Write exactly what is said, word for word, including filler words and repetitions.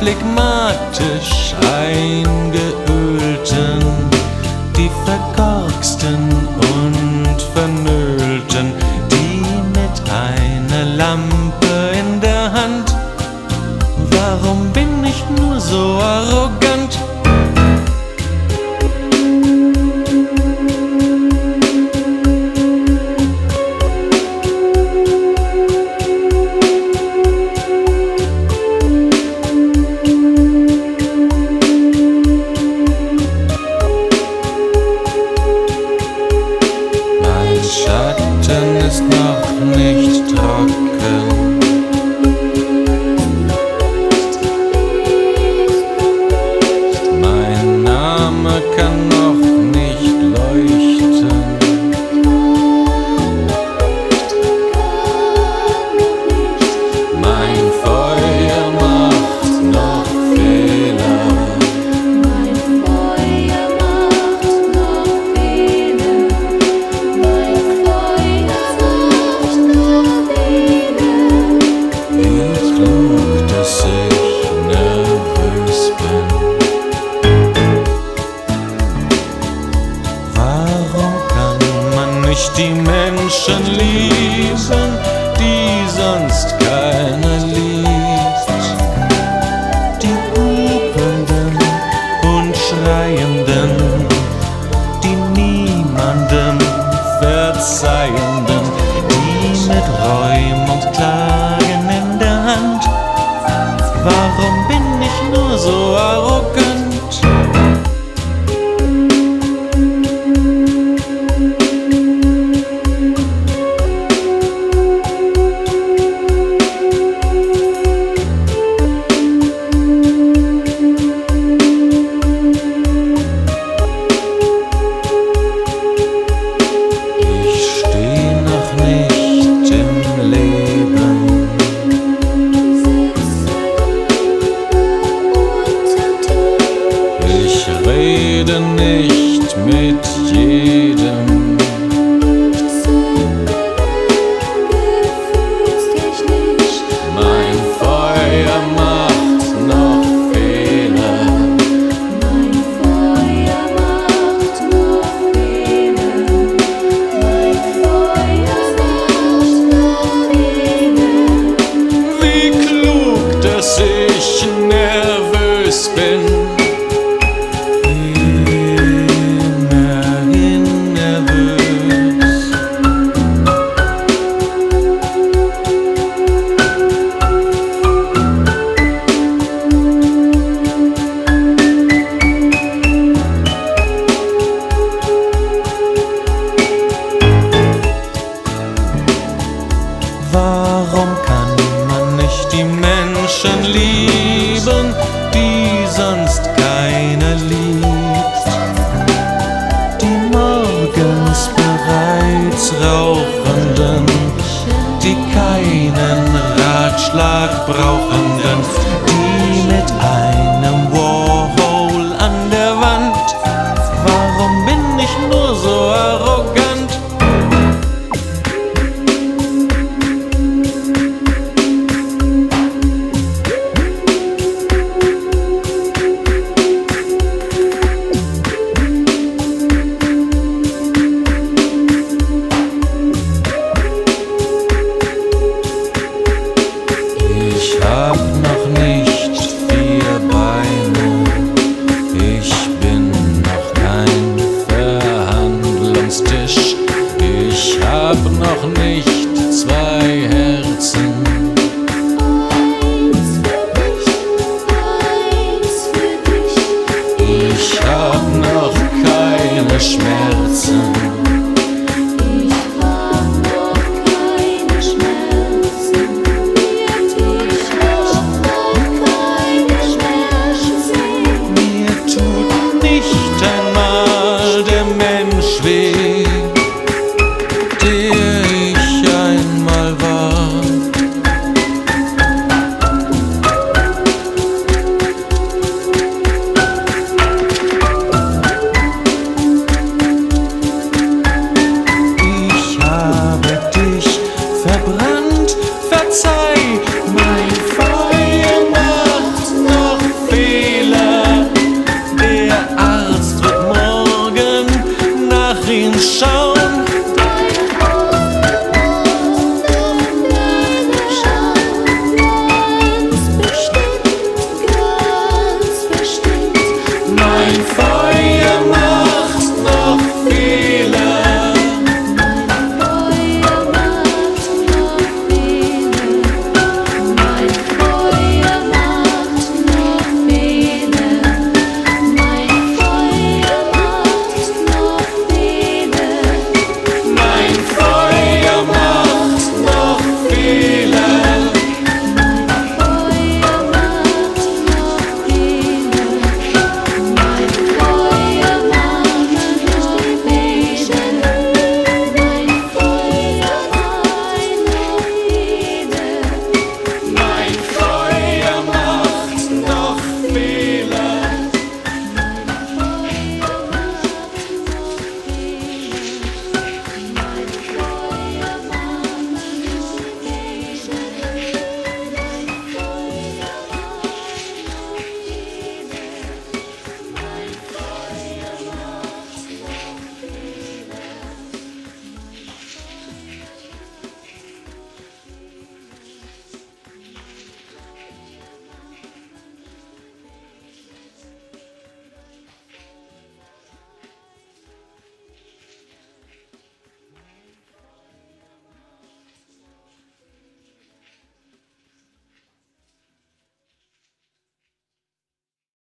phlegmatisch eingeölten, die verkorksten und vernölten, die mit einer Lampe in der Hand. Warum bin ich nur so arrogant? Schatten ist noch nicht trocken. Mein Name kann noch nicht leuchten. Mein Feuer macht noch Fehler. Mein Feuer macht noch Fehler. Nicht die Menschen lieben, die sonst keiner liebt. Die hupenden und schreienden, die niemandem verzeihenden, die mit Räumen und Klagen in der Hand. Warum bin ich nur so arrogant? Ich rede nicht mit jedem. Mein Feuer macht noch Fehler. Mein Feuer macht noch Fehler. Mein Feuer macht noch Fehler. Wie klug, dass ich nervös bin. Warum kann man nicht die Menschen lieben, die sonst keiner liebt? Die morgens bereits Rauchenden, die keinen Ratschlag brauchenden, die mit einem Warhol an der Wand. Warum bin ich nur so arrogant? Ich hab